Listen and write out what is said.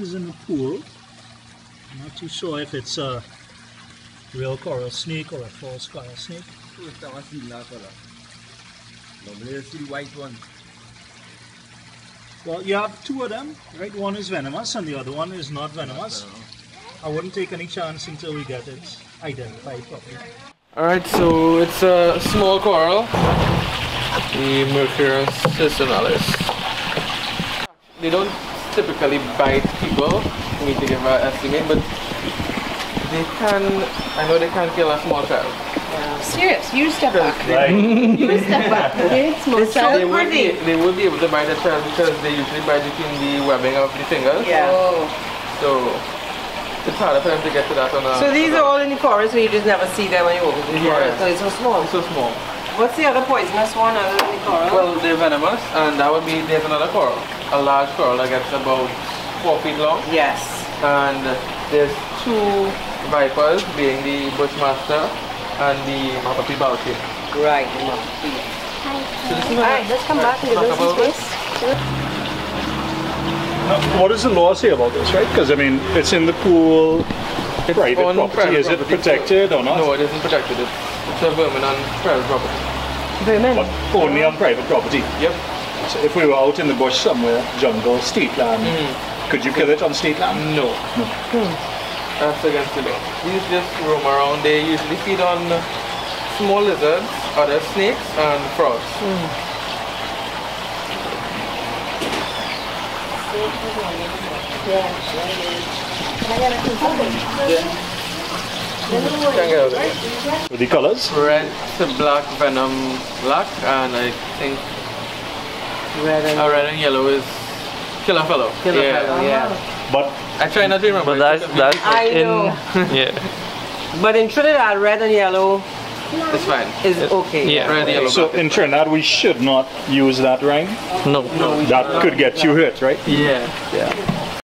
is in the pool. I'm not too sure if it's a real coral snake or a false coral snake. First time I see that color. Normally I see the white one. Well, you have two of them, right? One is venomous and the other one is not venomous. I wouldn't take any chance until we get it identified properly. Alright, so it's a small coral, the Micrurus circinalis. They don't typically bite people, we need to give an estimate, but they can, I know they can kill a small child. Wow. Serious, you step back. Right. You step back. It's more they would be able to bite a child because they usually bite between the webbing of the fingers. Yeah. So it's hard for them to get to that on a... So these are all in the corals, so you just never see them when you open the corals. So it's so small. It's so small. What's the other poisonous one other than the coral? Well, they're venomous, and that would be, there's another coral. A large coral that gets about 4 feet long. Yes. And there's two vipers, being the Bushmaster and the Mapepire Balsain. Right, the Mapepire. Alright, let's come back and give us some space. Now, what does the law say about this, right? Because, I mean, it's in the pool, it's private property. Is it protected or not? No, it isn't protected. It's a vermin on private property. Vermin? But only on private property? Yep. So if we were out in the bush somewhere, jungle, state land, could you kill it on state land? No. That's against the law. These just roam around. They usually feed on small lizards, other snakes, and frogs. With the colors? Red to black, venom black, and I think red and yellow is killer fellow. Killer fellow, yeah. But I try not to remember. But that's I know. Yeah. But in Trinidad, red and yellow. It's fine. It's okay. Yeah. Red, so in Trinidad, we should not use that ring? No. That could get you hurt, right? Yeah.